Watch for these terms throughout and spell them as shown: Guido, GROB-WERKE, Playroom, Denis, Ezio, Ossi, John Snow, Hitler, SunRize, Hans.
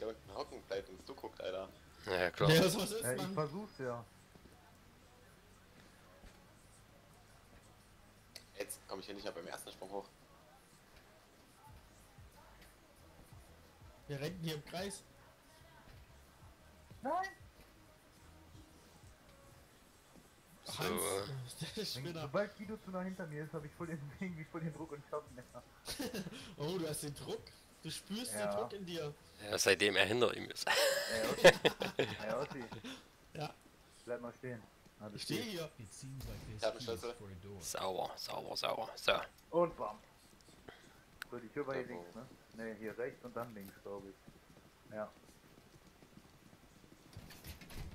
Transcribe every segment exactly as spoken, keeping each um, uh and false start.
da unten hocken bleibt und du guckst, Alter. Ja, klar. Ja, was ist, Mann? Ja, ich versuch's ja. Jetzt komme ich ja nicht mehr beim ersten Sprung hoch. Wir rennen hier im Kreis. Nein! Hans, so, der Spinner. Sobald Guido zu nah hinter mir ist, habe ich voll den, irgendwie voll den Druck und schaff's nicht mehr. Oh, du hast den Druck? Du spürst ja den Druck in dir. Ja, seitdem er hinter ihm ist. Ey, Ossi. Ey, Ossi. Ja. Bleib mal stehen. Also ich stehe hier. Ich hab' eine Schlüssel. Sauber, sauber, sauber. So. Und bam. So, die Tür war hier links, ne? Ne, hier rechts und dann links, glaube ich. Ja.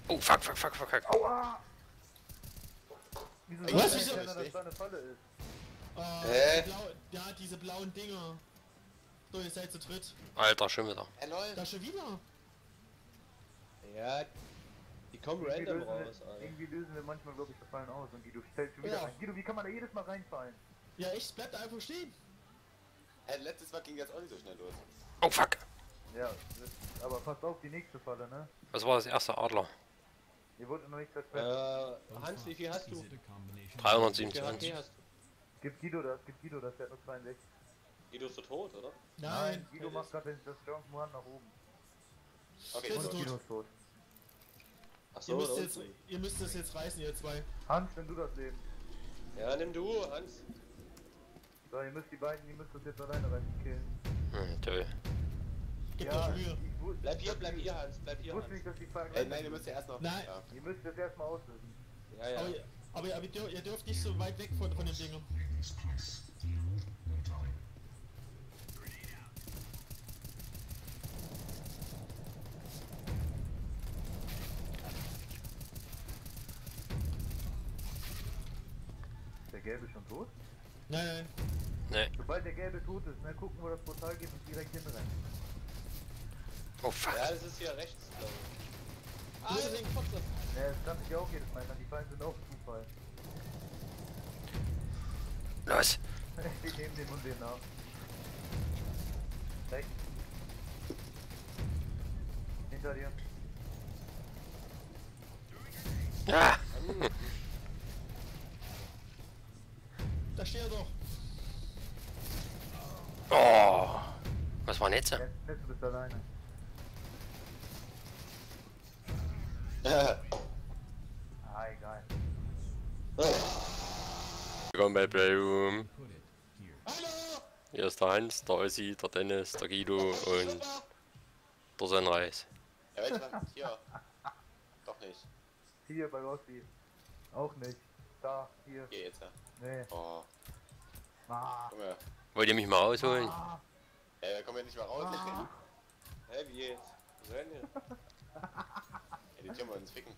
Oh, fuck, fuck, fuck, fuck, fuck. Aua! Wieso ich weiß nicht, dass das eine Falle ist? Oh, hä? Die blau, ja, diese blauen Dinger. So, ihr seid zu dritt. Alter, schon wieder. Hey, lol. Da schon wieder? Ja, die kommen random raus, Alter. Irgendwie lösen wir manchmal wirklich das Fallen aus und Guido stellt schon wieder ja rein. Guido, wie kann man da jedes Mal reinfallen? Ja, echt, bleibt einfach stehen. Hey, letztes Mal ging das auch nicht so schnell los. Oh, fuck. Ja, aber passt auf die nächste Falle, ne? Was war das erste Adler? Ihr wurde noch nicht versperrt. Äh, Hans, wie viel hast du? dreihundertsiebenundzwanzig. Gib Guido das, gib Guido das, der hat nur zweiundsechzig. Guido ist so tot, oder? Nein, Nein Guido macht gerade das Jump One nach oben. Okay, ist tot. Guido ist tot. Achso, ihr, müsst jetzt, ihr müsst das jetzt reißen, ihr zwei. Hans, nimm du das Leben. Ja, nimm du, Hans. So, ihr müsst die beiden, ihr müsst das jetzt alleine reißen, killen. Hm, toll. Gib ja, doch Mühe. Bleib hier, bleib hier, Hans, bleib hier. Ich wusste nicht, dass die Frage. Ey, nein, ihr müsst ja erst noch. Nein. Ja. Ihr müsst das erstmal auslösen. Ja, ja. Aber, aber, aber ihr, ihr dürft nicht so weit weg von, von den Dingen. Ist der Gelbe schon tot? Nein, nein. Nee. Sobald der Gelbe tot ist, ne, gucken, wo das Portal geht und direkt hinrennen. Oh fuck. Ja, das ist hier rechts, glaube ich. Ah, deswegen Fox das. Ja, das kann ich auch jedes Mal, die Fallen sind auch Zufall. Los! Ich nehme den und den nach. Rechts. Hinter dir. Ah. Da steht er doch. Oh! Was war denn jetzt? Jetzt, jetzt bist du alleine. Ah, egal. Willkommen bei Playroom. Hallo! Hier ist der Hans, der Ossi, der Dennis, der Guido und der Sunrise. Ja, warte mal, hier. Doch nicht. Hier bei Ossi. Auch nicht. Da, hier. Hier jetzt, ja. Nee. Oh. Ah. Komm her. Wollt ihr mich mal rausholen? Ah. Ey, wir kommen ja nicht mal raus. Ah. Hä, hey, wie jetzt? Was soll denn hier? Die Türen wollen uns ficken.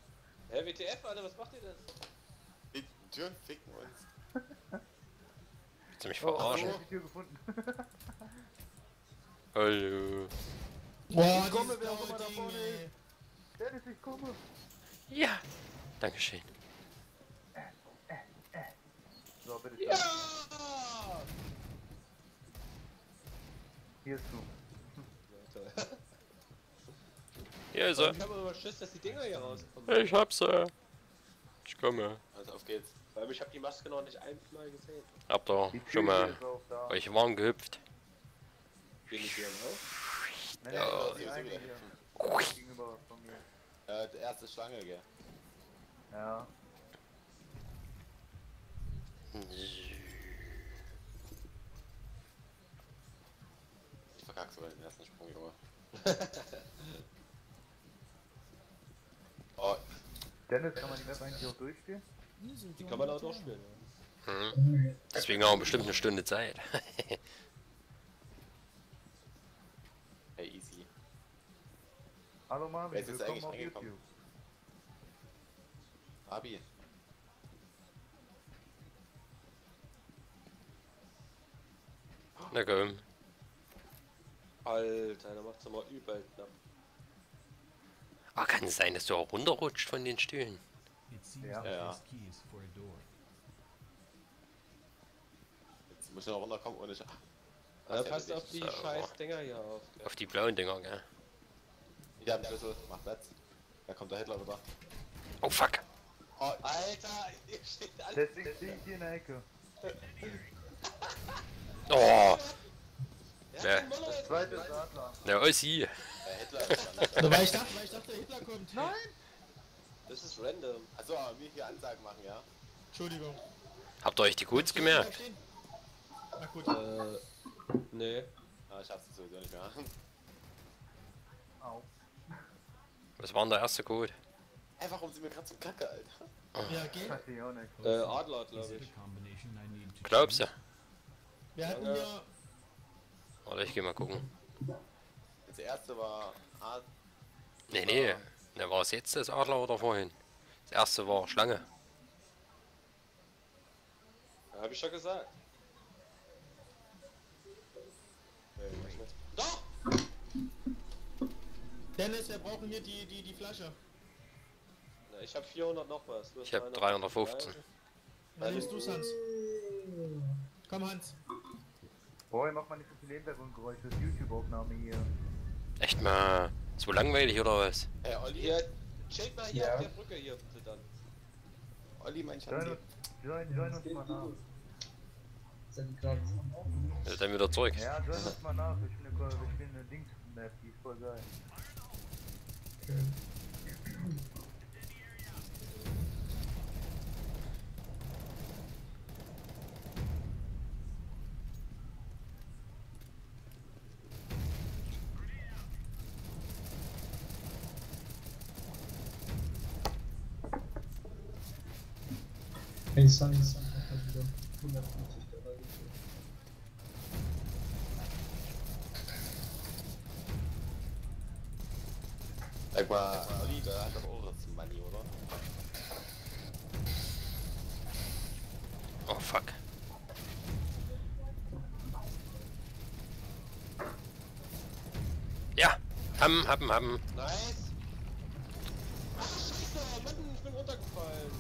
Hä, W T F, Alter, was macht ihr denn? Die Türen ficken uns. Willst du mich verarschen? Oh, ich hab die Tür gefunden. Hallo. Boah, ich komme, wer auch immer da vorne ist. Dennis, ich komme. Ja. Dankeschön. Äh, äh, äh. So, bitte. Ja! Dann. Hier ist du. Ja, toll. Hier ist er. Ich hab aber Schiss, dass die Dinger hier rauskommen. Ich hab's, äh. Ich komme. Also auf geht's. Weil ich hab die Maske noch nicht einmal gesehen. Hab doch, schon mal. Euch waren gehüpft. Bin ich hier raus? Nein, nein, nein, nein. Gegenüber von mir. Äh, die erste Schlange, gell? Ja. Ich verkack sogar den ersten Sprung, Junge. Oh. Dennis, kann man die Map eigentlich auch durchspielen? Die kann man auch durchspielen, ja. Mhm. Deswegen auch bestimmt eine Stunde Zeit. Hey, easy. Hallo Marvin, wer ist jetzt eigentlich reingekommen? Abi. Na komm. Alter, da macht's aber übel knapp. Ah, kann es sein, dass du auch runterrutscht von den Stühlen? Ja, ja. Jetzt muss ich noch runterkommen ohne Sch... Ah, passt auf die so scheiß Dinger hier auf. Gell? Auf die blauen Dinger, gell? Ich hab den Schlüssel, mach Platz. Da kommt der Hitler rüber. Oh fuck! Oh, Alter, ihr steht alles. Deswegen stehe ich hier in der Ecke. Oh! Der, das zweite ist Adler. Der Ossi! Der Hitler ist an. Weil ich dachte, weil ich dachte, der Hitler kommt. Nein! Das ist random. Achso, aber wir hier Ansagen machen, ja? Entschuldigung. Habt ihr euch die Codes gemerkt? Na gut. Äh, nee. Ah, ich hab's sowieso nicht mehr. Au. Was war denn der erste Code? Einfach um sie mir gerade zum Kacke, Alter. Oh. Ja, geht. Äh, Adler, glaube ich. Glaubst du? Wir hatten ja... Warte, ich geh mal gucken. Das erste war... Ad nee, nee. Ne, war es jetzt das Adler oder vorhin? Das erste war Schlange. Ja, hab ich schon gesagt. Doch! Dennis, wir brauchen hier die, die, die Flasche. Na, ich hab vierhundert noch was. Ich hab dreihundertfünfzehn. Dann nimmst du's, Hans. Komm, Hans. Boah, mach mal nicht so viel Hintergrundgeräusche. Das ist YouTube-Aufnahme hier. Echt mal. So langweilig oder was? Ey, Olli, hier, chill mal hier ja. Auf der Brücke hier, bitte dann. Olli, mein Schatz. Join, join uns mal nach. Sind gerade. Ja, dann wieder zurück. Ja, join uns mal nach. Ich bin eine, ich bin eine Dings-Map, die ist voll geil. Okay. Hey Sunny, Sunny hat mal wieder hundertfünfzig dabei gezogen. Sag mal, Olli, der hat doch auch jetzt ein Money, oder? Oh fuck. Ja, haben, haben, haben. Nice. Ach scheiße, Mann, ich bin runtergefallen.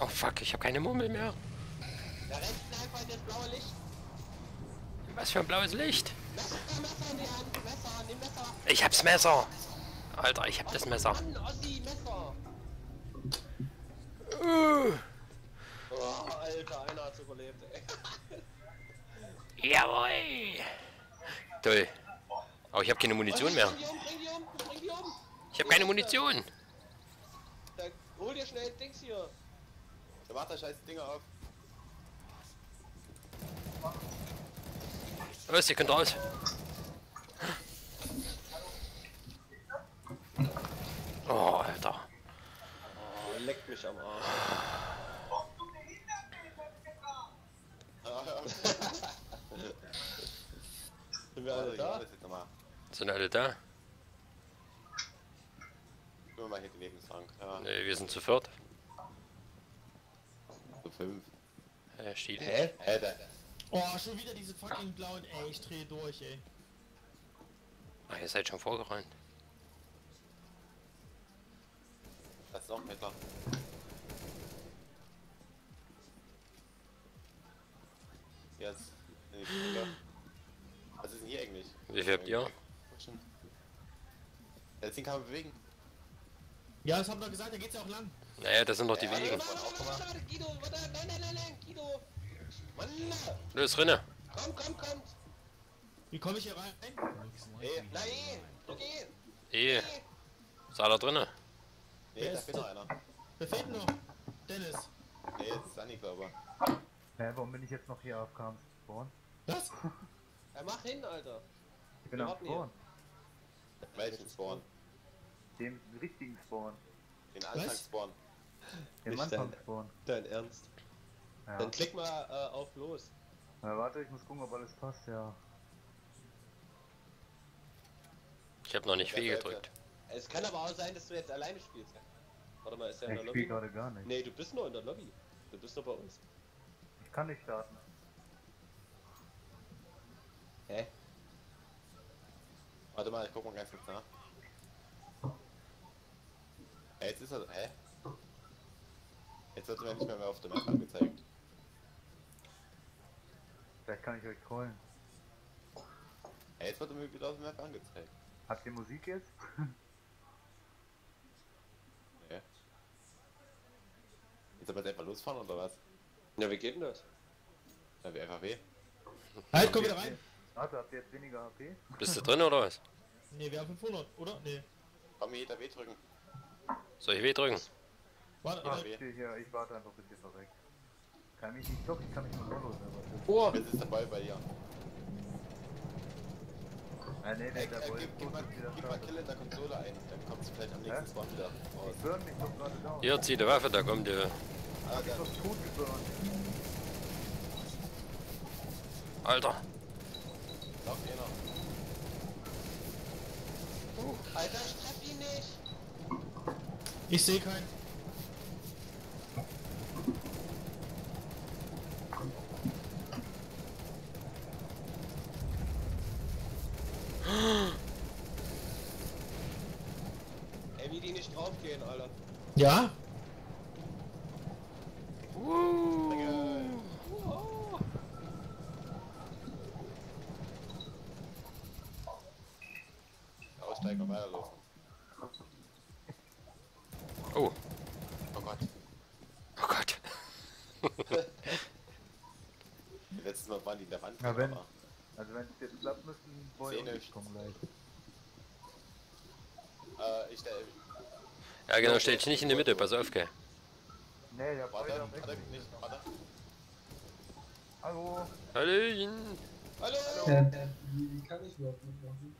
Oh fuck, ich hab keine Murmel mehr. Da rennt einfach in das blaue Licht. Was für ein blaues Licht? Messer, Messer in die Hand, Messer, nimm Messer. Ich hab's Messer. Alter, ich hab das Messer. Mann, Ossi, Messer. Uh. Oh, Alter, einer hat's überlebt, ey. Jawohl. Toll. Aber ich hab keine Munition mehr. Bring die um, bring die um, bring die um. Ich hab keine Munition. Dann hol dir schnell Dings hier. Da macht der scheiß Dinger auf. Was, ihr könnt raus. Oh, Alter. Oh, leckt mich am Arsch. Sind wir alle da? Sind alle da? Nur mal hier den Lebensrang. Ja. Ne, wir sind zu viert. fünf. Er steht. Hä? Hä? Oh, schon wieder diese fucking blauen, ey, ich drehe durch, ey. Ach, ihr seid schon vorgeräumt. Das ist auch ein Hitler. Jetzt. Nee, was ist denn hier eigentlich? Wie viel habt ihr? Jetzt den kann man bewegen. Ja, das haben wir gesagt, da geht's ja auch lang. Naja, das sind doch die ja, wenigen. Guido, warte, nein, nein, nein, nein, Guido! Mann! Los, Rinne! Komm, komm, komm! Wie komme ich hier rein? Ey, nein! Okay! Ey! Ist da drinne? Nee, da fehlt noch einer. Da fehlt noch! Dennis! Nee, jetzt ist Sunny, glaube ich. Hä, warum bin ich jetzt noch hier auf Kampf vorn? Was? Ja, mach hin, Alter! Ich bin auf Spawn. Welchen Spawn? Dem richtigen Spawn. Den Anfangssporn. Den Anfangssporn. Dein Ernst. Ja. Dann klick mal äh, auf los. Na warte, ich muss gucken, ob alles passt, ja. Ich hab noch nicht viel gedrückt. Es kann aber auch sein, dass du jetzt alleine spielst. Warte mal, ist der in der Lobby? Ich spiel gerade gar nicht. Nee, du bist nur in der Lobby. Du bist nur bei uns. Ich kann nicht starten. Hä? Warte mal, ich guck mal ganz kurz nach. Jetzt ist er. Hä? Jetzt wird er nicht mehr, mehr auf der Map angezeigt. Vielleicht kann ich euch callen. Jetzt wird er mir wieder auf der Map angezeigt. Habt ihr Musik jetzt? Nee. Jetzt aber einfach losfahren oder was? Ja, wie geht denn das? Ja, wie F A W. Halt, komm wieder rein! Warte, habt ihr jetzt weniger H P? Bist du drin oder was? Ne, wir haben fünfhundert, oder? Ne. Kann mir jeder W drücken. Soll ich W drücken? Warte, ah, ich stehe hier, ich warte einfach bis ihr verreckt. Kann mich nicht doppeln, ich kann mich nur los. Oh, jetzt ist der Ball bei dir. Ja, nee, nee, äh, der Ball äh, gib, mal, gib mal Kill in der Konsole ein, dann kommst du vielleicht am nächsten Spawn wieder raus. Ich burn mich doch gerade down. Hier, zieh die Waffe, da kommt die. Ah, der ist doch tot geburnt. Alter. Lauf hier noch. Uh. Alter, ich treff ihn nicht. Ich seh keinen. Ey, wie die nicht draufgehen, Alter. Ja? Uh. Uh. Aussteigen, weiterlaufen. Oh. Oh Gott. Oh Gott. Letztes Mal waren die in der Wand. Ja, wenn, also wenn es jetzt klappt, müssen Bäume nicht kommen gleich. Äh, ich stelle... Ja genau, stell dich nicht in die Mitte, pass auf, gell. Nee, der Bäume noch weg. Warte. Hallo. Hallöchen. Hallo. Hallo. Wie kann ich überhaupt nicht machen?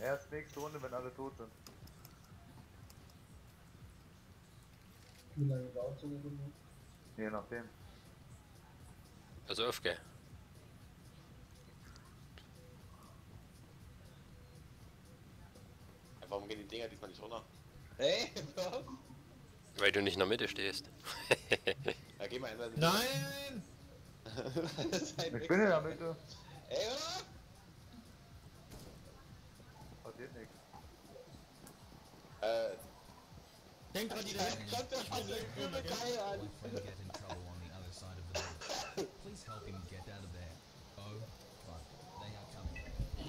Erst nächste Runde, wenn alle tot sind. Wie lange dauert so eine Runde? Je nachdem. Also öfter. Warum gehen die Dinger diesmal nicht runter? Hey, was? Weil du nicht in der Mitte stehst. Ja, geh mal hin. Nein! Ich bin in der Mitte. Ey, oder? Passiert nichts. Äh... Denk dran, die da hinten kommt doch schon eine grüne Geil an.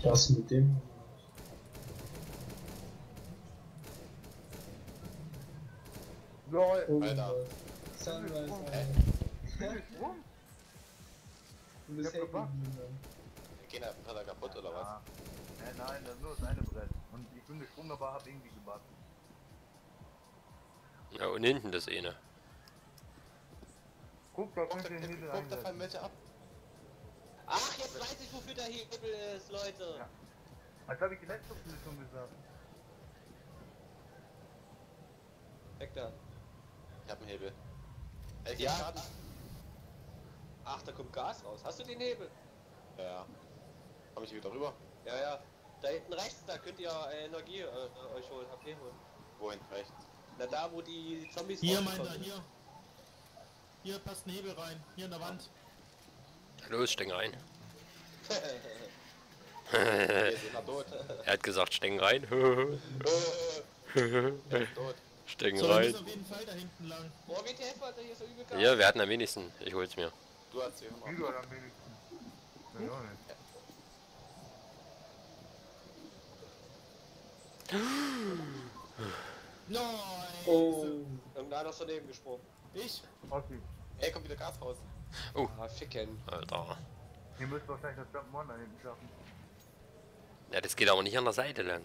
Was mit dem? Lol, Alter. Sunrise, Alter. Du bist hängen geblieben. Gehen da ein paar kaputt oder was? Nein, nein, das ist nur das eine Brett. Und ich bin gesprungen, aber hab irgendwie gebacken. Ja, und hinten das eine. Guck, da kommt der Hebel. Guck, da fallen welche ab. Ach, jetzt weiß ich, wofür der Hebel ist, Leute. Ja. Als habe ich die letzte Position gesagt. Weg da. Ich hab einen Hebel. Elf ja. Schaden. Ach, da kommt Gas raus. Hast du den Hebel? Ja, ja. Komm ich hier wieder rüber? Ja, ja. Da hinten rechts, da könnt ihr Energie äh, euch holen. H P holen. Wohin rechts? Na da, wo die Zombies hier, meint er, hier. Hier passt ein Hebel rein. Hier an der Wand. Los, stecken rein. Er hat gesagt, stecken rein. Stecken so, rein. Ja, wir hatten am wenigsten. Ich hol's mir. Du hast hier am wenigsten. Hm? Ja. Nein! Oh. Irgendeiner ist daneben gesprungen. Ich? Ossi. Ey, kommt wieder Gas raus. Oh. Ah, ficken. Alter. Ihr müsst wahrscheinlich das Jump'n'Run da hinten schaffen. Ja, das geht aber nicht an der Seite lang.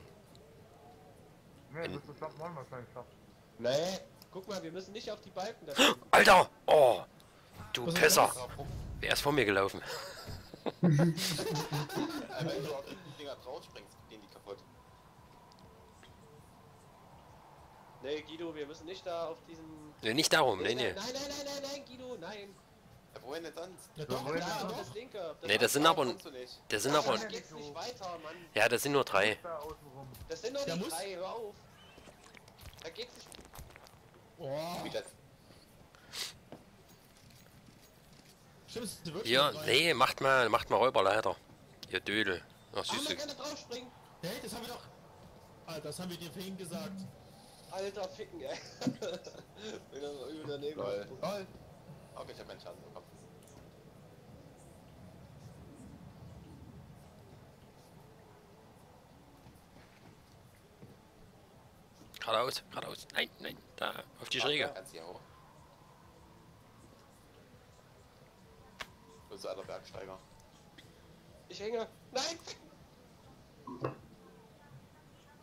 Ne, ihr müsst das Jump'n'Run wahrscheinlich schaffen. Nee. Guck mal, wir müssen nicht auf die Balken da. Alter! Oh! Du was Pisser! Ist wer ist vor mir gelaufen? Wenn du auf die Dinger drauf springst, gehen die kaputt. Nee, Guido, wir müssen nicht da auf diesen... Nee, nicht darum, nee, nee. Nein, nein, nein, nein, nein, Guido, nein. Ja, wohin denn sonst? Ja, doch, ja, klar, doch. Das linke. Das nee, das sind aber... Das sind aber... Geht's nicht weiter, Mann. Ja, das sind nur drei. Das sind nur die drei, hör auf. Da geht's nicht... Oh. Wie das? Stimmt, ja, nee, macht mal, macht mal Räuberleiter. Ihr Dödel. Ach, süß. Ich kann da drauf springen. Hey, das haben wir doch... Ah, das haben wir dir vorhin gesagt. Alter, ficken, ey. Bin dann so übel daneben. Lol. Lol. Okay, ich hab meinen Schaden bekommen. Geradeaus, geradeaus. Nein, nein, da, auf die Schräge. Ach, kannst du ja hoch. Du bist einer Bergsteiger. Ich hänge. Nein!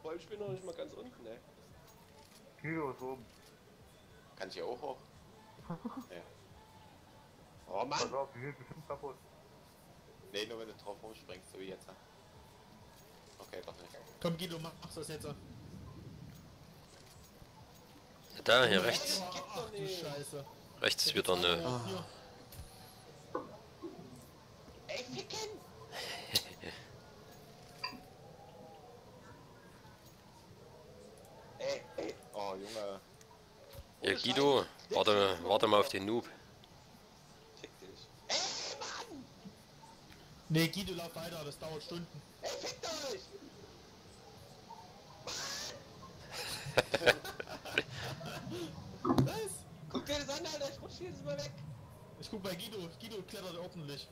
Vor allem, ich bin noch nicht mal ganz unten, ey. Guido ist oben. Kannst du ja auch hoch? Nee. Oh Mann! Pass auf, die sind bestimmt kaputt. Nee, nur wenn du drauf hochspringst, so wie jetzt. Okay, doch nicht. Komm Guido, mach das jetzt. Da, hier rechts. Ach, du Scheiße. Rechts ist wieder eine. Oh. Ey, ficken! Ey, ey. Oh, Junge. Ja, Guido, warte, warte mal auf den Noob. Fick dich. Ey, Mann! Nee, Guido, lauf weiter, das dauert Stunden. Ey, fick dich! Was? Guck dir das an, Alter, ich rutsche jetzt mal weg. Ich guck bei Guido, Guido klettert ordentlich.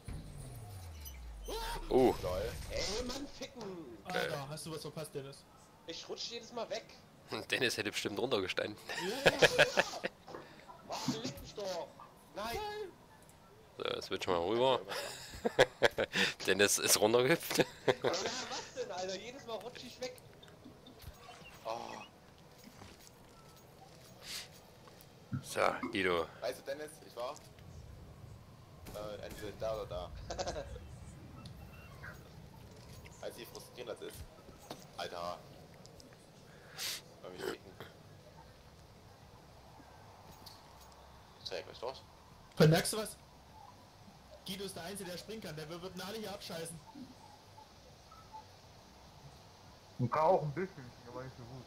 Oh! Lol. Ey, Mann, ficken! Alter, okay. Hast du was verpasst, Dennis? Ich rutsche jedes Mal weg. Dennis hätte bestimmt runtergestanden. Ja, ja. Oh, du liegst mich doch! Nein! So, jetzt switch mal rüber. Dennis ist runtergehüpft. Alter, was denn, Alter? Jedes Mal rutsche ich weg. Oh. So, Guido. Weißt du, Dennis, ich war äh, entweder da oder da. Weißt du, wie frustrierend das ist? Alter. Bei mir liegen. Ich zeig euch durch. Merkst du was? Guido ist der Einzige, der springen kann. Der wird ihn alle hier abscheißen. Und kann auch ein bisschen, aber nicht so gut.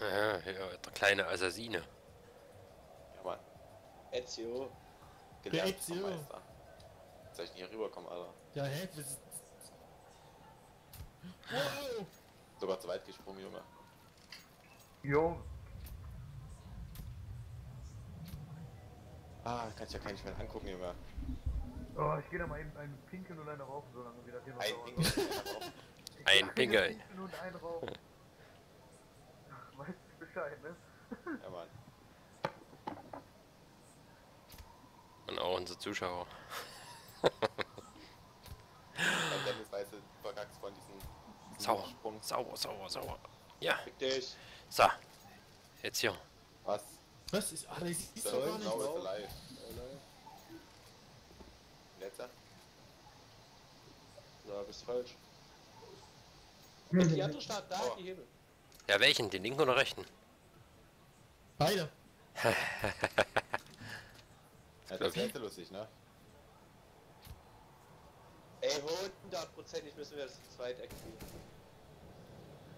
Ja, ja, der kleine Assassine. Ja, Mann. Ezio. Gelernt, der Ezio. Soll ich denn hier rüberkommen, Alter? Ja, hä? Wow. Sogar zu weit gesprungen, Junge. Jo. Ah, kann ich ja gar nicht mehr angucken, Junge. Oh, ich geh da mal eben einen Pinkeln und einen rauchen, solange wir das hier noch ein Pinkeln ein Pinkeln und einen rauchen. Weißt du Bescheid, ne? Ja, Mann. Und auch unsere Zuschauer. Dennis, weißt du, du verkackst von diesem sauer, Sprung. Sauer, sauer, sauer. Ja. Fick dich. So. Jetzt hier. Was? Was ist? Ah, das ist doch gar nicht sauer. Alive. Letzter? Ja, bist falsch. Die andere Stadt da, oh. Die Hebel. Ja, welchen? Den linken oder rechten? Beide. Das ist echt lustig, ne? Ey, hundertprozentig müssen wir das zu zweit aktivieren.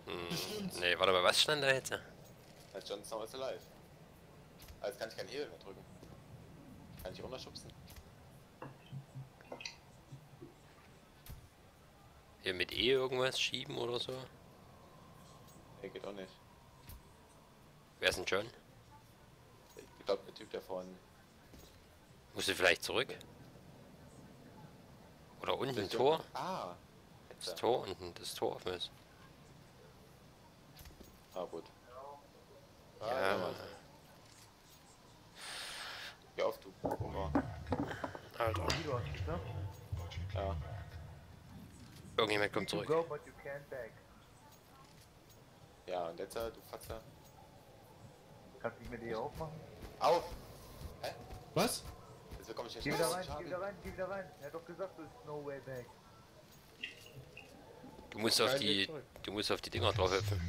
Hm, ne, warte mal, was stand da jetzt? Als John Snow is alive. Aber jetzt kann ich keinen Hebel mehr drücken. Kann ich runterschubsen. Hier mit E irgendwas schieben oder so? Nee, geht auch nicht. Wer ist denn John? Ich glaube, der Typ da vorne. Musst du vielleicht zurück? Oder unten ein Tor? Ah! Das Tor unten, das Tor offen ist. Ah, gut. Ja, ja, Mann. Geh auf, du Hunger. Alter. Ja. Irgendjemand kommt zurück. Ja, und jetzt, du Fatzer. Kannst du nicht mit dir aufmachen? Auf! Hä? Was? Jetzt bekomme ich ja wieder rein, geh wieder rein, geh wieder rein. Er hat doch gesagt, there's no way back. Du musst auf die, du musst auf die Dinger drauf hüpfen.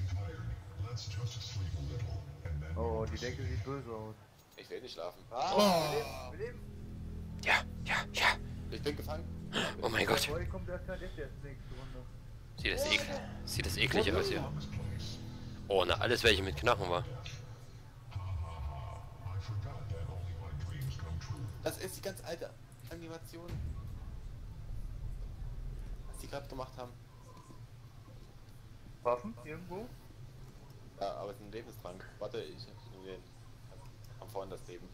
Oh, die Decke sieht böse aus. Ich will nicht schlafen. Ah, oh. Wir leben, wir leben. Ja, ja, ja. Ich bin gefangen. Oh mein Gott. Sieht das, ekel, sieht das eklig aus hier. Oh, na, alles welche mit Knochen war. Das ist die ganz alte Animation. Was die gerade gemacht haben. Waffen? Irgendwo? Ja, aber es ist ein Lebenstrank. Warte, ich hab vorhin das Leben.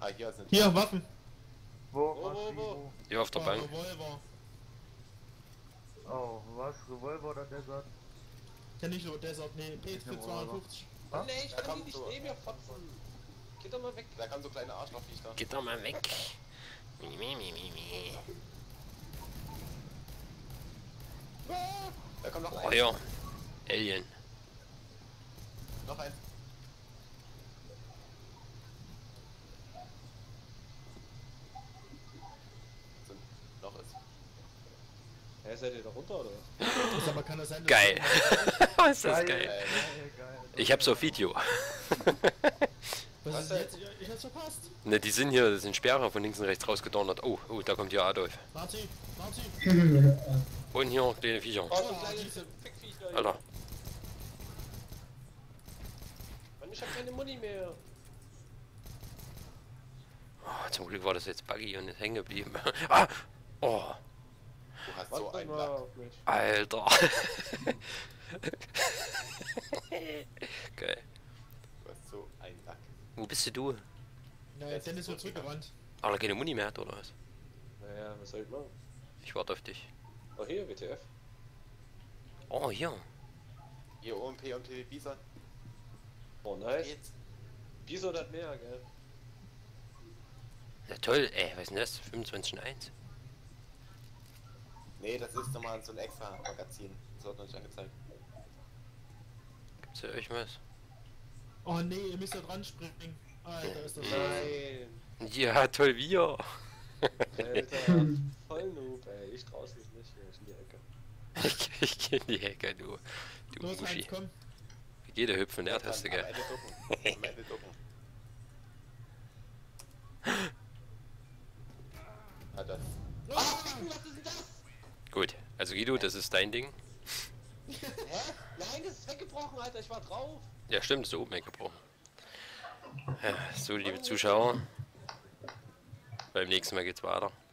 Ah, hier ist eine... Hier, Waffen! Wo, wo, was, wo, wo? Ja, auf der Bank. Revolver. Oh, was? Revolver oder Desert? Ja, nicht nur Desert, ne, P S zwei fünfzig. Oh, ne, ich kann ihn nicht so neben mir fotzen. Geht doch mal weg. Da kann so kleine Arschlochviecher. Geht doch mal weg. Mi, mi, mi, mi, mi. Da kommt noch oh, ein. Oh ja, Alien. Noch ein. Noch ist. Hä, hey, seid ihr da runter oder was? Aber kann das sein, dass geil. Was ist das geil? Geil. Geil, geil. Ich hab so Video. Was ist jetzt? Ich hab's verpasst. Ne, die sind hier, das sind Sperrer von links und rechts rausgedonnert. Oh, oh, da kommt hier Adolf. Martin, Martin. Und hier noch kleine Viecher. Oh, kleine Alter. Mann, ich hab keine Muni mehr. Oh, zum Glück war das jetzt buggy und ist hängen geblieben. Ah! Oh! Du hast was so einen Lack. Alter! Geil. Du hast so einen Lack. Wo bist du? Naja, Dennis wird zurückgerannt. Aber keine Muni mehr hat, oder was? Naja, was soll ich machen? Ich warte auf dich. Oh, hier, W T F. Oh, hier. Hier, O M P, O M T, Bisa. Oh, nice. Bisa hat mehr, gell? Ja toll, ey, was ist denn das? fünfundzwanzig eins? Nee, das ist nochmal so ein extra Magazin. Das wird noch nicht angezeigt. Gibt's hier euch was? Oh nee, ihr müsst da dran springen. Alter, ist das nein. Ja, toll, wir. Alter, voll Noob, ey. Ich trau's mich nicht, ich geh in die Ecke. ich, ich geh in die Ecke, du. Du Los, Hans, komm. Wie geht der hüpfen, der hast du, gell? Am Ende ducken. Alter. Oh, was ist denn das? Gut, also Guido, das ist dein Ding. Hä? Nein, das ist weggebrochen, Alter, ich war drauf. Ja stimmt, so oben weggebrochen. Ja, so, liebe Zuschauer, beim nächsten Mal geht's weiter.